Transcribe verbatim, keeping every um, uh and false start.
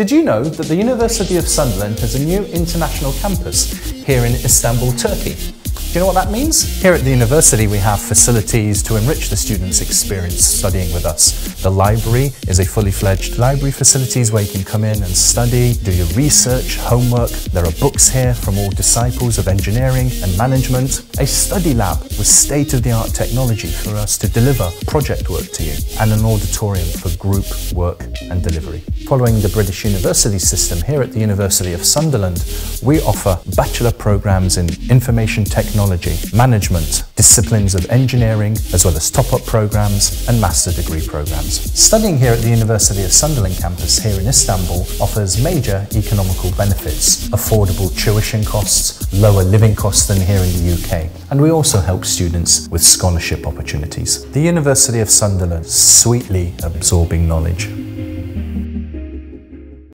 Did you know that the University of Sunderland has a new international campus here in Istanbul, Turkey? Do you know what that means? Here at the university we have facilities to enrich the students' experience studying with us. The library is a fully fledged library facilities where you can come in and study, do your research, homework. There are books here from all disciples of engineering and management. A study lab with state-of-the-art technology for us to deliver project work to you, and an auditorium for group work and delivery. Following the British university system, here at the University of Sunderland, we offer bachelor programs in information technology, management, disciplines of engineering, as well as top-up programs and master degree programs. Studying here at the University of Sunderland campus here in Istanbul offers major economical benefits, affordable tuition costs, lower living costs than here in the U K, and we also help students with scholarship opportunities. The University of Sunderland, sweetly absorbing knowledge.